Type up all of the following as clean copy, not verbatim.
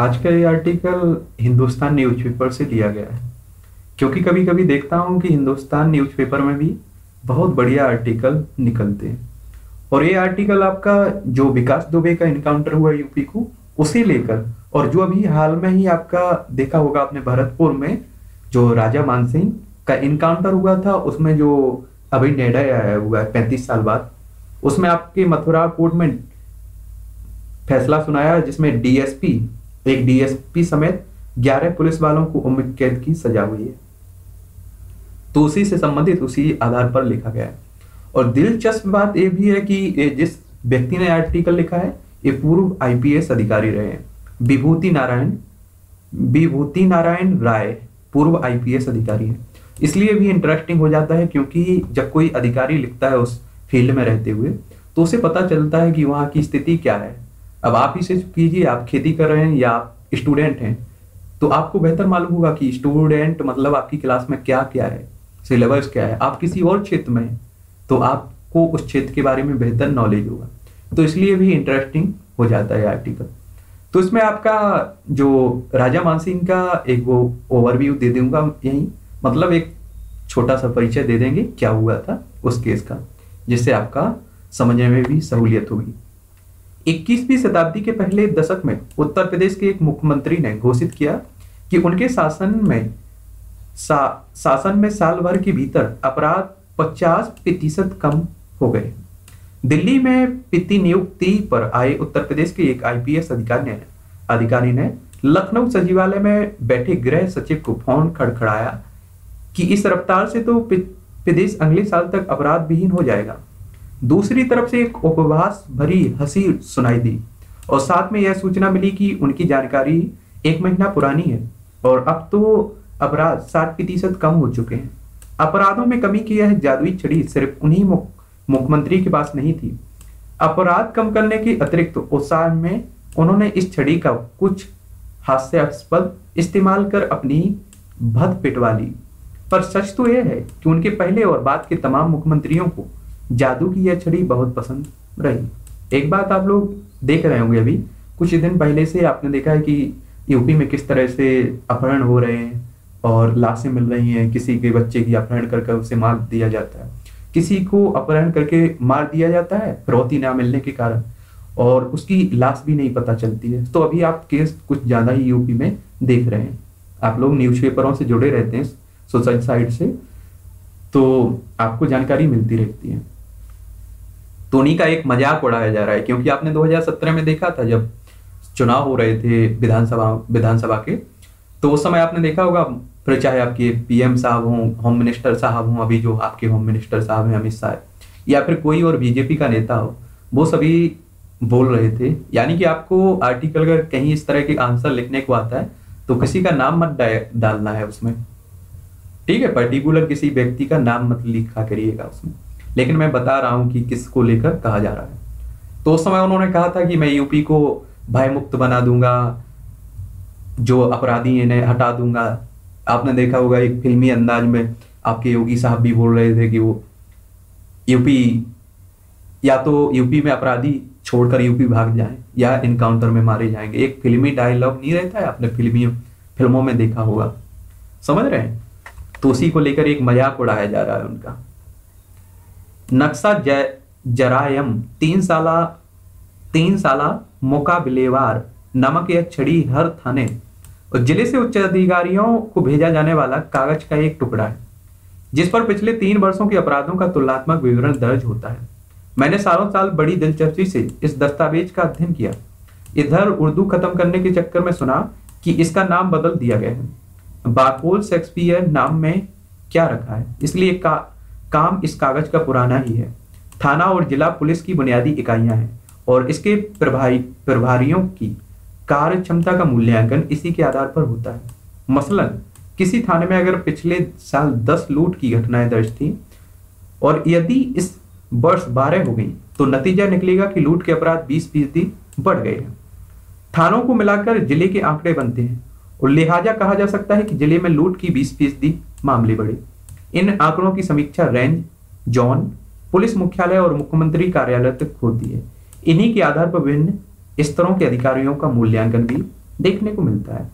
आज का ये आर्टिकल हिंदुस्तान न्यूज़पेपर से लिया गया है, क्योंकि कभी कभी देखता हूँ कि हिंदुस्तान न्यूज़पेपर में भी बहुत बढ़िया आर्टिकल निकलते हैं। और ये आर्टिकल आपका जो विकास दुबे का इनकाउंटर हुआ यूपी को उसे लेकर, और जो अभी हाल में ही आपका देखा होगा आपने भरतपुर में जो राजा मानसिंह का इनकाउंटर हुआ था, उसमें जो अभी निर्णय आया हुआ है 35 साल बाद, उसमें आपके मथुरा कोर्ट में फैसला सुनाया जिसमें एक डीएसपी समेत 11 पुलिस वालों को उम्र कैद की सजा हुई है। तो उसी से संबंधित उसी आधार पर लिखा गया है। और दिलचस्प बात यह भी है कि जिस व्यक्ति ने आर्टिकल लिखा है ये पूर्व IPS अधिकारी रहे हैं, विभूति नारायण राय पूर्व IPS अधिकारी है। इसलिए भी इंटरेस्टिंग हो जाता है, क्योंकि जब कोई अधिकारी लिखता है उस फील्ड में रहते हुए तो उसे पता चलता है कि वहाँ की स्थिति क्या है। अब आप इसे कीजिए, आप खेती कर रहे हैं या आप स्टूडेंट हैं तो आपको बेहतर मालूम होगा कि स्टूडेंट मतलब आपकी क्लास में क्या क्या है, सिलेबस क्या है। आप किसी और क्षेत्र में हैं तो आपको उस क्षेत्र के बारे में बेहतर नॉलेज होगा, तो इसलिए भी इंटरेस्टिंग हो जाता है आर्टिकल। तो इसमें आपका जो राजा मानसिंह का एक वो ओवरव्यू दे दूंगा यहीं, मतलब एक छोटा सा परिचय दे देंगे क्या हुआ था उस केस का, जिससे आपका समझने में भी सहूलियत होगी। 21वीं शताब्दी के पहले दशक में उत्तर प्रदेश के एक मुख्यमंत्री ने घोषित किया कि उनके शासन में साल भर के भीतर अपराध 50% कम हो गए। दिल्ली में प्रतिनियुक्ति पर आए उत्तर प्रदेश के एक IPS अधिकारी ने लखनऊ सचिवालय में बैठे गृह सचिव को फोन खड़खड़ाया कि इस रफ्तार से तो प्रदेश अगले साल तक अपराध विहीन हो जाएगा। दूसरी तरफ से एक उपहास भरी हंसी सुनाई दी और साथ में यह सूचना मिली कि उनकी जानकारी 1 महीना पुरानी है और अब तो अपराध 60% कम हो चुके हैं। अपराधों में कमी की यह जादुई छड़ी सिर्फ उन्हीं मुख्यमंत्री के पास नहीं थी। अपराध कम करने के अतिरिक्त उत्साह में उन्होंने इस छड़ी का कुछ हास्यास्पद इस्तेमाल कर अपनी भद पिटवा ली। पर सच तो यह है कि उनके पहले और बाद के तमाम मुख्यमंत्रियों को जादू की यह छड़ी बहुत पसंद रही। एक बात आप लोग देख रहे होंगे, अभी कुछ दिन पहले से आपने देखा है कि यूपी में किस तरह से अपहरण हो रहे हैं और लाशें मिल रही हैं। किसी के बच्चे की अपहरण करके उसे मार दिया जाता है, किसी को अपहरण करके मार दिया जाता है फिरौती ना मिलने के कारण, और उसकी लाश भी नहीं पता चलती है। तो अभी आप केस कुछ ज़्यादा ही यूपी में देख रहे हैं। आप लोग न्यूज़पेपरों से जुड़े रहते हैं, सोशल साइट से, तो आपको जानकारी मिलती रहती है। तो उन्हीं का एक मजाक उड़ाया जा रहा है, क्योंकि आपने 2017 में देखा था जब चुनाव हो रहे थे विधानसभा के, तो उस समय आपने देखा होगा, फिर चाहे आपके PM साहब हों, होम मिनिस्टर साहब हों, अभी जो आपके होम मिनिस्टर साहब हैं अमित शाह, या फिर कोई और बीजेपी का नेता हो, वो सभी बोल रहे थे। यानी कि आपको आर्टिकल का कहीं इस तरह के आंसर लिखने को आता है तो किसी का नाम मत डालना है उसमें, ठीक है, पर्टिकुलर किसी व्यक्ति का नाम मत लिखा करिएगा उसमें। लेकिन मैं बता रहा हूँ कि किसको लेकर कहा जा रहा है। तो उस समय उन्होंने कहा था कि मैं यूपी को भयमुक्त बना दूंगा, जो अपराधी इन्हें हटा दूंगा। आपने देखा होगा एक फिल्मी अंदाज में आपके योगी साहब भी बोल रहे थे कि वो यूपी में अपराधी छोड़कर यूपी भाग जाएं या इनकाउंटर में मारे जाएंगे। एक फिल्मी डायलॉग नहीं रहता है, आपने फिल्मों में देखा होगा, समझ रहे हैं। तो उसी को लेकर एक मजाक उड़ाया जा रहा है उनका। नक्शा जरायम 3 साला मुकाबलेवार नामक यह छड़ी हर थाने और जिले से उच्च अधिकारियों को भेजा जाने वाला कागज का एक टुकड़ा है, जिस पर पिछले 3 वर्षों के अपराधों का तुलनात्मक विवरण दर्ज होता है। मैंने सालों साल बड़ी दिलचस्पी से इस दस्तावेज का अध्ययन किया। इधर उर्दू खत्म करने के चक्कर में सुना कि इसका नाम बदल दिया गया है, बाकोल शेक्सपियर नाम में क्या रखा है, इसलिए काम इस कागज का पुराना ही है। थाना और जिला पुलिस की बुनियादी इकाइयां हैं और इसके प्रभारियों की कार्य क्षमता का मूल्यांकन इसी के आधार पर होता है। मसलन किसी थाने में अगर पिछले साल 10 लूट की घटनाएं दर्ज थी और यदि इस वर्ष 12 हो गई तो नतीजा निकलेगा कि लूट के अपराध 20% बढ़ गए हैं। थानों को मिलाकर जिले के आंकड़े बनते हैं और लिहाजा कहा जा सकता है कि जिले में लूट की 20% मामले बढ़े। इन आंकड़ों की समीक्षा रेंज, जोन, पुलिस मुख्यालय और मुख्यमंत्री कार्यालय तक होती है। इन्हीं के आधार पर विभिन्न स्तरों के अधिकारियों का मूल्यांकन भी देखने को मिलता है।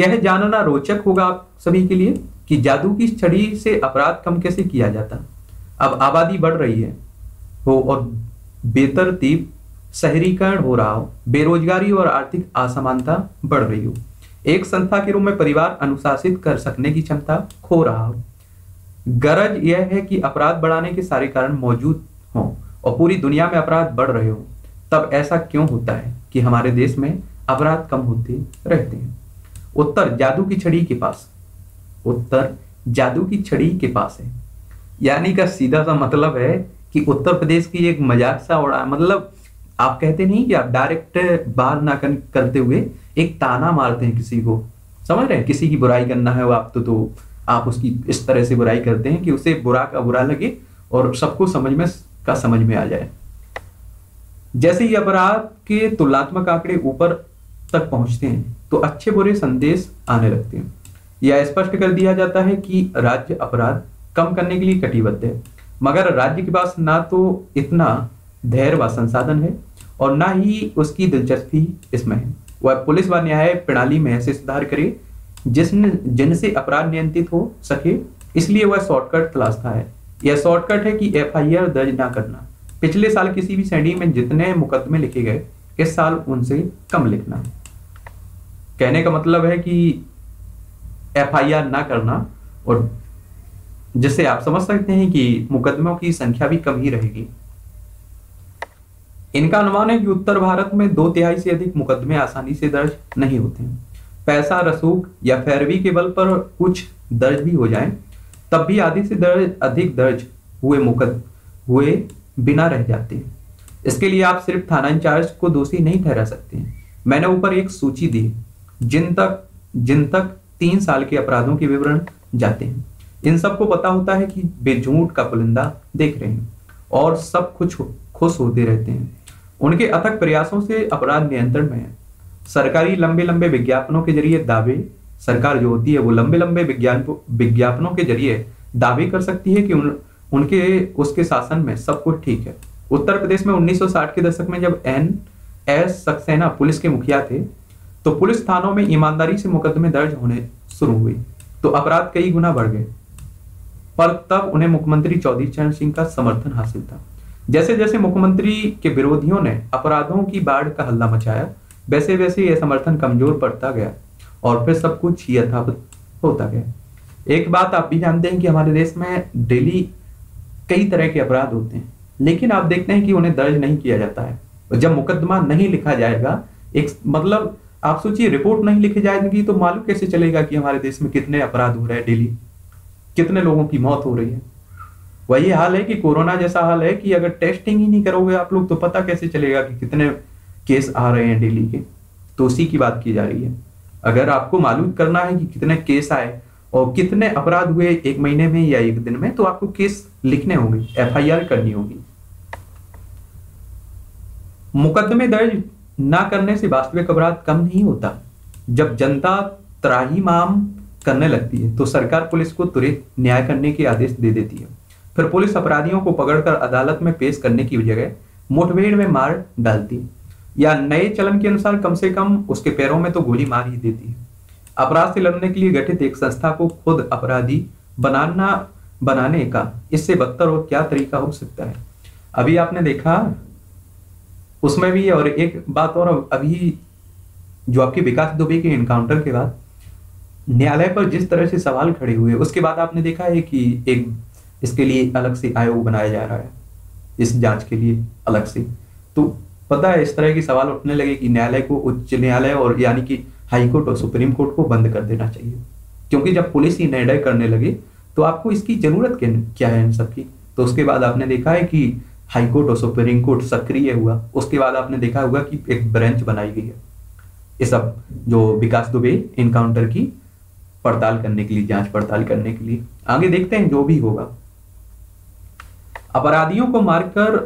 यह जानना रोचक होगा आप सभी के लिए कि जादू की छड़ी से अपराध कम कैसे किया जाता। अब आबादी बढ़ रही है हो और बेतरतीब शहरीकरण हो रहा हो, बेरोजगारी और आर्थिक असमानता बढ़ रही हो, एक संस्था के रूप में परिवार अनुशासित कर सकने की क्षमता खो रहा हो। गरज यह है कि अपराध बढ़ाने के सारे कारण मौजूद हों और पूरी दुनिया में अपराध बढ़ रहे हो, तब ऐसा क्यों होता है कि हमारे देश में अपराध कम होते रहते हैं। उत्तर जादू की छड़ी के पास, उत्तर जादू की छड़ी के पास है, यानी का सीधा सा मतलब है कि उत्तर प्रदेश की एक मजाक सा उड़ा, मतलब आप कहते नहीं कि आप डायरेक्ट बाहर ना करते हुए एक ताना मारते हैं किसी को, समझ रहे हैं, किसी की बुराई करना है वो आप तो आप उसकी इस तरह से बुराई करते हैं कि उसे बुरा का बुरा लगे और सबको समझ में आ जाए। जैसे ही अपराध के तुलनात्मक आंकड़े ऊपर तक पहुंचते हैं तो अच्छे बुरे संदेश आने लगते हैं। यह स्पष्ट कर दिया जाता है कि राज्य अपराध कम करने के लिए कटिबद्ध है, मगर राज्य के पास ना तो इतना धैर्य व संसाधन है और ना ही उसकी दिलचस्पी इसमें है। वह पुलिस व न्याय प्रणाली में ऐसे सुधार करे जिनसे अपराध नियंत्रित हो सके, इसलिए वह शॉर्टकट तलाशता है। यह शॉर्टकट है कि FIR दर्ज ना करना, पिछले साल किसी भी श्रेणी में जितने मुकदमे लिखे गए इस साल उनसे कम लिखना। कहने का मतलब है कि FIR ना करना, और जिससे आप समझ सकते हैं कि मुकदमों की संख्या भी कम ही रहेगी। इनका अनुमान है कि उत्तर भारत में 2/3 से अधिक मुकदमे आसानी से दर्ज नहीं होते हैं। पैसा, रसूख या पैरवी के बल पर कुछ दर्ज भी हो जाए तब भी आधी से अधिक दर्ज हुए बिना रह जाते हैं। इसके लिए आप सिर्फ थाना इंचार्ज को दोषी नहीं ठहरा सकते हैं। मैंने ऊपर एक सूची दी जिन तक 3 साल के अपराधों के विवरण जाते हैं। इन सबको पता होता है कि वे झूठ का पुलिंदा देख रहे हैं और सब कुछ खुश होते रहते हैं। उनके अथक प्रयासों से अपराध नियंत्रण में है। सरकारी लंबे लंबे विज्ञापनों के जरिए दावे, सरकार जो होती है वो लंबे लंबे विज्ञापनों के जरिए दावे कर सकती है कि उसके शासन में सब कुछ ठीक है। उत्तर प्रदेश में 1960 के दशक में जब N.S. सक्सेना पुलिस के मुखिया थे तो पुलिस थानों में ईमानदारी से मुकदमे दर्ज होने शुरू हुए तो अपराध कई गुना बढ़ गए, पर तब उन्हें मुख्यमंत्री चौधरी चरण सिंह का समर्थन हासिल था। जैसे जैसे मुख्यमंत्री के विरोधियों ने अपराधों की बाढ़ का हल्ला मचाया वैसे वैसे यह समर्थन कमजोर पड़ता गया और फिर सब कुछ यथावत होता गया। एक बात आप भी जानते हैं कि हमारे देश में डेली कई तरह के अपराध होते हैं, लेकिन आप देखते हैं कि उन्हें दर्ज नहीं किया जाता है। और जब मुकदमा नहीं लिखा जाएगा, एक मतलब आप सोचिए, रिपोर्ट नहीं लिखी जाएगी तो मालूम कैसे चलेगा कि हमारे देश में कितने अपराध हो रहे हैं, डेली कितने लोगों की मौत हो रही है। वही हाल है कि कोरोना जैसा हाल है कि अगर टेस्टिंग ही नहीं करोगे आप लोग तो पता कैसे चलेगा कि कितने केस आ रहे हैं डेली के। तो उसी की बात की जा रही है। अगर आपको मालूम करना है कि कितने केस आए और कितने अपराध हुए एक महीने में या एक दिन में, तो आपको केस लिखने होंगे, FIR करनी होगी। मुकदमे दर्ज ना करने से वास्तविक अपराध कम नहीं होता। जब जनता त्राही माम करने लगती है तो सरकार पुलिस को त्वरित न्याय करने के आदेश दे देती है। फिर पुलिस अपराधियों को पकड़कर अदालत में पेश करने की जगह मुठभेड़ में मार डालती है या नए चलन के अनुसार कम से कम उसके पैरों में तो गोली मार ही देती है। अपराध से लड़ने के लिए गठित एक संस्था को खुद अपराधी बनाने का इससे बदतर और क्या तरीका हो सकता है। अभी आपने देखा उसमें भी, और एक बात और, अभी जो आपके विकास दुबे के इनकाउंटर के बाद न्यायालय पर जिस तरह से सवाल खड़े हुए, उसके बाद आपने देखा है कि एक इसके लिए अलग से आयोग बनाया जा रहा है, इस जांच के लिए अलग से। तो पता है इस तरह के सवाल उठने लगे कि न्यायालय को, उच्च न्यायालय और यानी कि हाईकोर्ट और सुप्रीम कोर्ट को बंद कर देना चाहिए, क्योंकि जब पुलिस ही निर्णय करने लगे तो आपको इसकी जरूरत क्या है इन सबकी। तो उसके बाद आपने देखा है कि हाईकोर्ट और सुप्रीम कोर्ट सक्रिय हुआ। उसके बाद आपने देखा होगा कि एक ब्रांच बनाई गई है इस सब जो विकास दुबे इनकाउंटर की पड़ताल करने के लिए, जांच पड़ताल करने के लिए। आगे देखते हैं जो भी होगा। अपराधियों को मारकर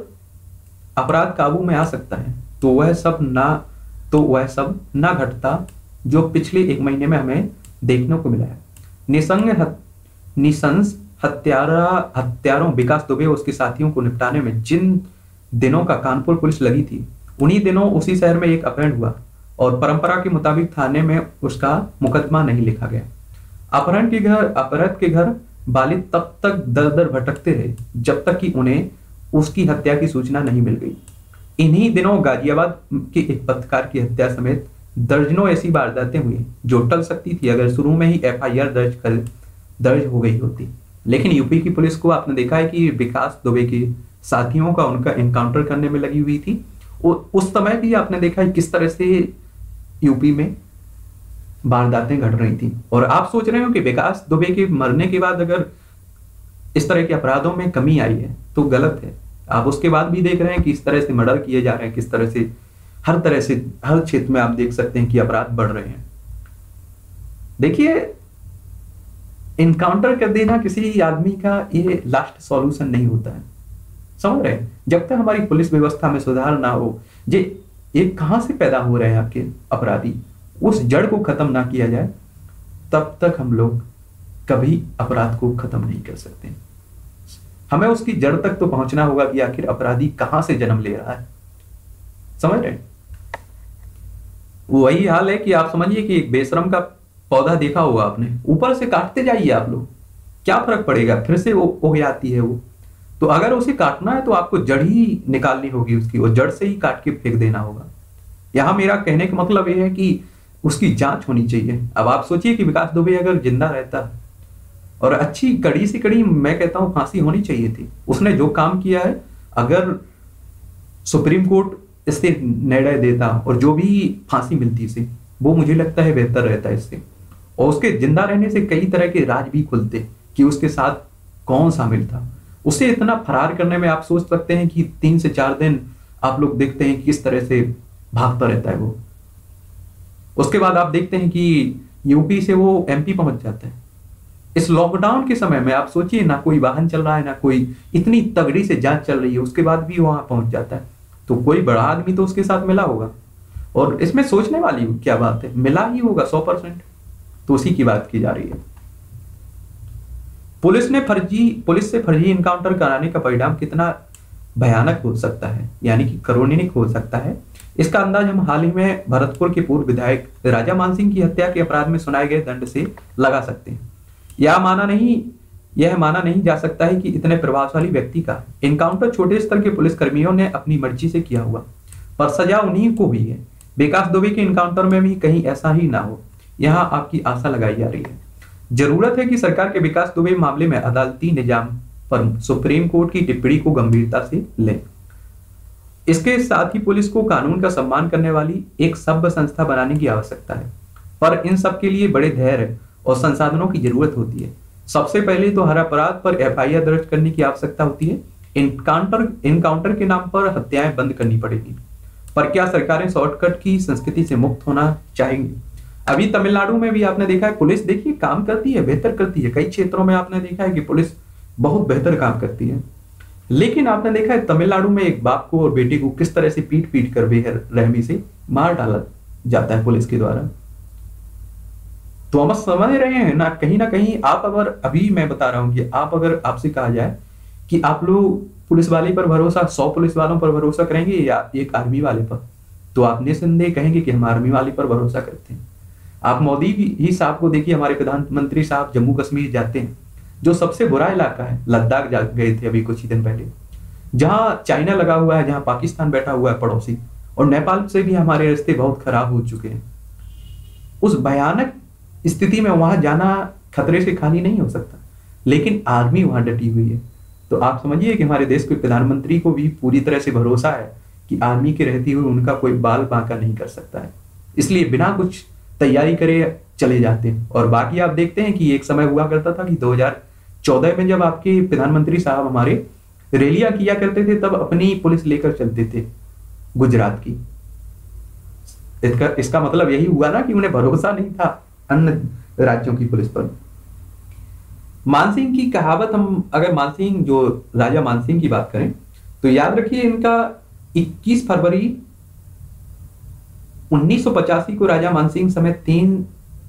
अपराध काबू में आ सकता है तो वह सब ना घटता जो पिछले एक महीने में हमें देखने को मिला है। निशंस हत्यारों विकास दुबे उसके साथियों को निपटाने में जिन दिनों का कानपुर पुलिस लगी थी, उन्हीं दिनों उसी शहर में एक अपहरण हुआ और परंपरा के मुताबिक थाने में उसका मुकदमा नहीं लिखा गया। अपहृत के घर बालित तब तक दर दर भटकते रहे जब तक कि उन्हें उसकी हत्या की सूचना नहीं मिल गई। इन्हीं दिनों गाजियाबाद के एक पत्रकार की हत्या समेत दर्जनों ऐसी वारदातें हुई जो टल सकती थी अगर शुरू में ही एफआईआर दर्ज हो गई होती। लेकिन यूपी की पुलिस को आपने देखा है कि विकास दुबे के साथियों का उनका एनकाउंटर करने में लगी हुई थी। उस समय भी आपने देखा है किस तरह से यूपी में वारदातें घट रही थी। और आप सोच रहे हो कि विकास दुबे के मरने के बाद अगर इस तरह के अपराधों में कमी आई है तो गलत है। आप उसके बाद भी देख रहे हैं कि इस तरह से मर्डर किए जा रहे हैं, किस तरह से हर क्षेत्र में आप देख सकते हैं कि अपराध बढ़ रहे हैं। देखिए, इनकाउंटर कर देना किसी आदमी का ये लास्ट सॉल्यूशन नहीं होता है, समझ रहे हैं? जब तक हमारी पुलिस व्यवस्था में सुधार ना हो, ये कहां से पैदा हो रहे हैं आपके अपराधी, उस जड़ को खत्म ना किया जाए तब तक हम लोग कभी अपराध को खत्म नहीं कर सकते। हमें उसकी जड़ तक तो पहुंचना होगा कि आखिर अपराधी कहां से जन्म ले रहा है, समझ रहे हैं? वही हाल है कि आप समझिए कि एक बेशरम का पौधा देखा होगा आपने, ऊपर से काटते जाइए आप लोग, क्या फर्क पड़ेगा, फिर से वो उग जाती है। वो तो अगर उसे काटना है तो आपको जड़ ही निकालनी होगी उसकी, और जड़ से ही काट के फेंक देना होगा। यहाँ मेरा कहने का मतलब ये है कि उसकी जांच होनी चाहिए। अब आप सोचिए कि विकास दुबे अगर जिंदा रहता और अच्छी कड़ी से कड़ी, मैं कहता हूँ, फांसी होनी चाहिए थी। उसने जो काम किया है, अगर सुप्रीम कोर्ट इससे निर्णय देता और जो भी फांसी मिलती से, वो मुझे लगता है बेहतर रहता है इससे। और उसके जिंदा रहने से कई तरह के राज भी खुलते कि उसके साथ कौन शामिल था। उसे इतना फरार करने में आप सोच सकते हैं कि 3 से 4 दिन आप लोग देखते हैं कि किस तरह से भागता रहता है वो। उसके बाद आप देखते हैं कि यूपी से वो एमपी पहुंच जाता है। इस लॉकडाउन के समय में आप सोचिए, ना कोई वाहन चल रहा है, ना कोई, इतनी तगड़ी से जांच चल रही है, उसके बाद भी वहां पहुंच जाता है। तो कोई बड़ा आदमी तो उसके साथ मिला होगा, और इसमें सोचने वाली क्या बात है, मिला ही होगा 100%। तो उसी की बात की जा रही है। पुलिस से फर्जी इनकाउंटर कराने का परिणाम कितना भयानक हो सकता है, यानी कि करुणिक हो सकता है, इसका अंदाज हम हाल ही में भरतपुर के पूर्व विधायक राजा मानसिंह की हत्या के अपराध में सुनाए गए दंड से लगा सकते हैं। यह माना नहीं जा सकता है कि इतने प्रभावशाली व्यक्ति का इनकाउंटर छोटे स्तर के पुलिसकर्मियों ने अपनी मर्जी से किया हुआ, पर सजा उन्हीं को हुई है। विकास दुबे के इनकाउंटर में भी कहीं ऐसा ही ना हो, यहाँ आपकी आशा लगाई जा रही है। जरूरत है कि सरकार के विकास दुबे मामले में अदालती निजाम पर सुप्रीम कोर्ट की टिप्पणी को गंभीरता से लें। इसके साथ ही पुलिस को कानून का सम्मान करने वाली एक सभ्य संस्था बनाने की आवश्यकता है, पर इन सब के लिए बड़े धैर्य और संसाधनों की जरूरत होती है। सबसे पहले तो हर अपराध पर एफआईआर दर्ज करने की आवश्यकता होती है। इनकाउंटर के नाम पर हत्याएं बंद करनी पड़ेगी। पर क्या सरकारें शॉर्टकट की संस्कृति से मुक्त होना चाहेंगी? अभी तमिलनाडु में भी आपने देखा है, पुलिस देखिए काम करती है, बेहतर करती है। कई क्षेत्रों में आपने देखा है कि पुलिस बहुत बेहतर काम करती है, लेकिन आपने देखा है तमिलनाडु में एक बाप को और बेटी को किस तरह से पीट पीट कर बेरहमी से मार डाला जाता है पुलिस के द्वारा। तो हम समझ रहे हैं ना कहीं आप, अगर अभी मैं बता रहा हूं कि आप, अगर आपसे कहा जाए कि आप लोग पुलिस वाले पर भरोसा, 100 पुलिस वालों पर भरोसा करेंगे या एक आर्मी वाले पर, तो आप निसंदेह कहेंगे कि हम आर्मी वाले पर भरोसा करते हैं। आप मोदी ही साहब को देखिए, हमारे प्रधानमंत्री साहब जम्मू कश्मीर जाते हैं, जो सबसे बुरा इलाका है। लद्दाख जा गए थे अभी कुछ ही दिन पहले, जहाँ चाइना लगा हुआ है, जहाँ पाकिस्तान बैठा हुआ है पड़ोसी, और नेपाल से भी हमारे रिश्ते बहुत खराब हो चुके हैं। उस भयानक स्थिति में वहां जाना खतरे से खाली नहीं हो सकता, लेकिन आर्मी वहां डटी हुई है। तो आप समझिए कि हमारे देश के प्रधानमंत्री को भी पूरी तरह से भरोसा है कि आर्मी के रहते हुए उनका कोई बाल बांका नहीं कर सकता है, इसलिए बिना कुछ तैयारी करे चले जाते हैं। और बाकी आप देखते हैं कि एक समय हुआ करता था कि 2014 में जब आपके प्रधानमंत्री साहब हमारे रैलियां किया करते थे, तब अपनी पुलिस लेकर चलते थे गुजरात की। इसका मतलब यही हुआ ना कि उन्हें भरोसा नहीं था अन्य राज्यों की पुलिस पर। मानसिंह की कहावत, हम अगर मानसिंह, जो राजा मानसिंह की बात करें, तो याद रखिए इनका 21 फरवरी 1985 को राजा मानसिंह समेत 3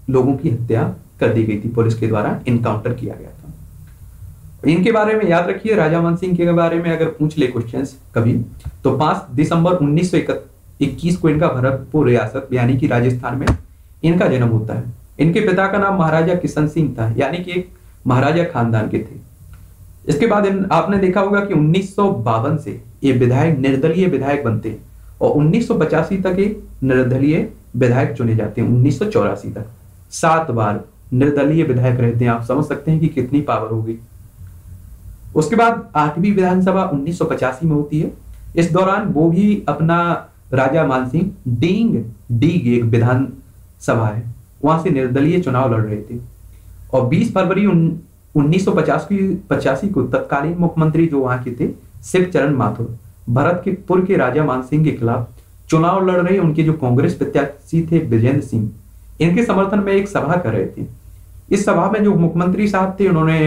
लोगों की हत्या कर दी गई थी, पुलिस के द्वारा इनकाउंटर किया गया था। इनके बारे में याद रखिए, राजा मानसिंह के बारे में अगर पूछ ले क्वेश्चंस कभी, तो 5 दिसंबर 1971 21 को इनका भरतपुर रियासत यानी कि राजस्थान में इनका जन्म होता है। इनके पिता का नाम महाराजा किशन सिंह था, यानी कि एक महाराजा खानदान के थे। इसके बाद आपने देखा होगा कि 1952 से ये विधायक निर्दलीय विधायक बनते हैं और 1985 तक ये निर्दलीय विधायक चुने जाते हैं। 1984 तक 7 बार निर्दलीय विधायक रहते हैं। आप समझ सकते हैं कि कितनी पावर होगी। उसके बाद 8वीं विधानसभा 1985 में होती है। इस दौरान वो भी अपना राजा मानसिंह डीग एक विधानसभा है वहां से निर्दलीय चुनाव लड़ रहे थे। और 20 फरवरी 1985 को तत्कालीन मुख्यमंत्री जो वहां के थे शिव चरण माथुर भरतपुर के राजा मानसिंह के खिलाफ चुनाव लड़ रहे उनके जो कांग्रेस प्रत्याशी थे ब्रिजेंद्र सिंह, इनके समर्थन में एक सभा कर रहे थे। इस सभा में जो मुख्यमंत्री साहब थे उन्होंने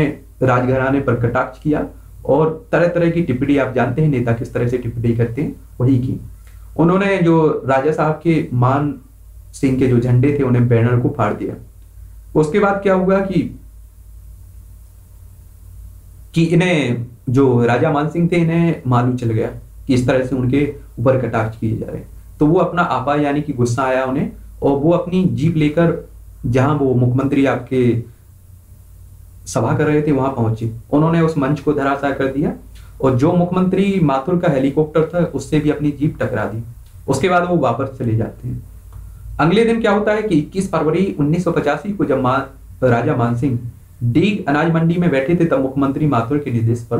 राजघराने पर कटाक्ष किया और तरह तरह की टिप्पणी, आप जानते हैं नेता किस तरह से टिप्पणी करते हैं, वही की। उन्होंने जो राजा साहब के मान सिंह के जो झंडे थे उन्हें बैनर को फाड़ दिया। उसके बाद क्या हुआ कि इन्हें जो राजा मानसिंह थे इन्हें मालूम चल गया कि इस तरह से उनके ऊपर कटाक्ष किए जा रहे, तो वो अपना आपा यानी कि गुस्सा आया उन्हें और वो अपनी जीप लेकर जहां वो मुख्यमंत्री आपके सभा कर रहे थे वहां पहुंचे। उन्होंने उस मंच को धराशायी कर दिया और जो मुख्यमंत्री माथुर का हेलीकॉप्टर था उससे भी अपनी जीप टकरा दी। उसके बाद वो वापस चले जाते हैं। अगले दिन क्या होता है कि 21 फरवरी 1985 को जब राजा मानसिंह डीग अनाज मंडी में बैठे थे तब मुख्यमंत्री माथुर के निर्देश पर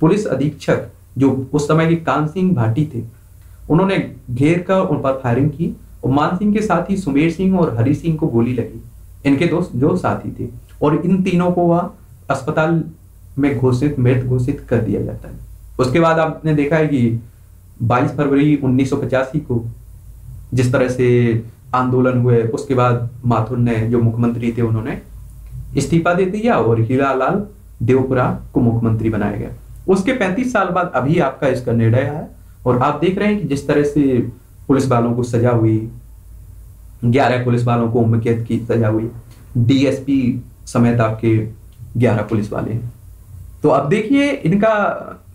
पुलिस अधीक्षक जो उस समय के कान सिंह भाटी थे उन्होंने घेर कर उन पर फायरिंग की और मानसिंह के साथी सुमेर सिंह और हरि सिंह को गोली लगी। इनके दोस्त जो साथी थे और इन तीनों को वह अस्पताल में मृत घोषित कर दिया जाता है। उसके बाद आपने देखा है कि 22 फरवरी 1985 को जिस तरह से आंदोलन हुए उसके बाद माथुर ने जो मुख्यमंत्री थे उन्होंने इस्तीफा दे दिया और हीरालाल देवपुरा को मुख्यमंत्री बनाया गया। उसके 35 साल बाद अभी आपका इसका निर्णय है और आप देख रहे हैं कि जिस तरह से पुलिस वालों को सजा हुई, 11 पुलिस वालों को उम्र कैद की सजा हुई, डीएसपी समेत आपके 11 पुलिस वाले हैं। तो अब देखिए इनका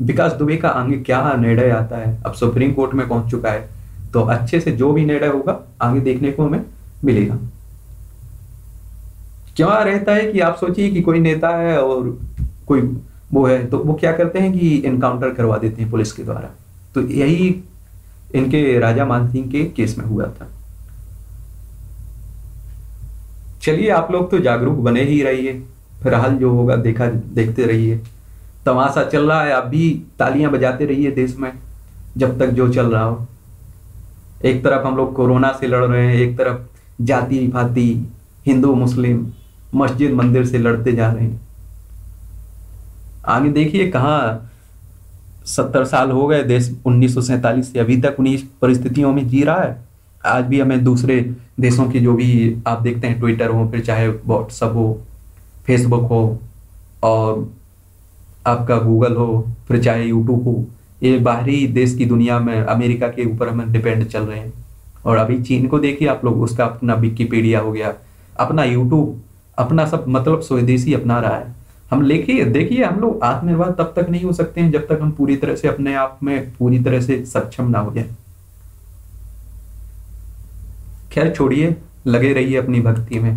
विकास दुबे का आगे क्या निर्णय आता है। अब सुप्रीम कोर्ट में पहुंच चुका है तो अच्छे से जो भी निर्णय होगा आगे देखने को हमें मिलेगा। क्या रहता है कि आप सोचिए कि कोई नेता है और कोई वो है तो वो क्या करते हैं कि इनकाउंटर करवा देते हैं पुलिस के द्वारा, तो यही इनके राजा मानसिंह के केस में हुआ था। चलिए आप लोग तो जागरूक बने ही रहिए, फिर हाल जो होगा देखते रहिए। तमाशा चल रहा है, आप भी तालियां बजाते रहिए देश में जब तक जो चल रहा हो। एक तरफ हम लोग कोरोना से लड़ रहे हैं, एक तरफ जाति पाति हिंदू मुस्लिम मस्जिद मंदिर से लड़ते जा रहे हैं। आगे देखिए कहाँ 70 साल हो गए, देश 1947 से अभी तक उन्हीं परिस्थितियों में जी रहा है। आज भी हमें दूसरे देशों की जो भी आप देखते हैं, ट्विटर हो, फिर चाहे व्हाट्सअप हो, फेसबुक हो और आपका गूगल हो, फिर चाहे यूट्यूब हो, ये बाहरी देश की दुनिया में अमेरिका के ऊपर हम डिपेंड चल रहे हैं। और अभी चीन को देखिए आप लोग, उसका अपना विकिपीडिया हो गया, अपना यूट्यूब, अपना सब, मतलब स्वदेशी अपना रहा है। हम लेके देखिए हम लोग आत्मनिर्भर तब तक नहीं हो सकते हैं जब तक हम पूरी तरह से अपने आप में पूरी तरह से सक्षम ना हो जाए। खैर छोड़िए, लगे रहिए अपनी भक्ति में।